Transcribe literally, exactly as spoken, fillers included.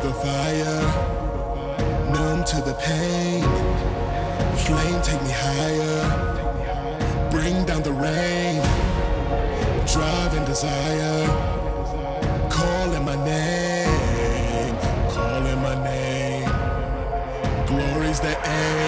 through the fire, numb to the pain. The flame, take me higher, bring down the rain. Drive and desire, calling my name, calling my name. Glory's the aim.